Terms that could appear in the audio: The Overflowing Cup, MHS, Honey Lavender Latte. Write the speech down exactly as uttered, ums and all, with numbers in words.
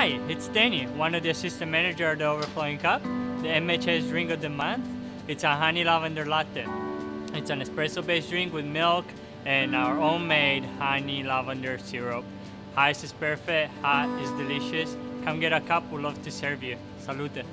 Hi, it's Danny, one of the assistant managers at the Overflowing Cup, the M H S drink of the month. It's a honey lavender latte. It's an espresso-based drink with milk and our own made honey lavender syrup. Ice is perfect, hot is delicious. Come get a cup, we'd love to serve you. Salute!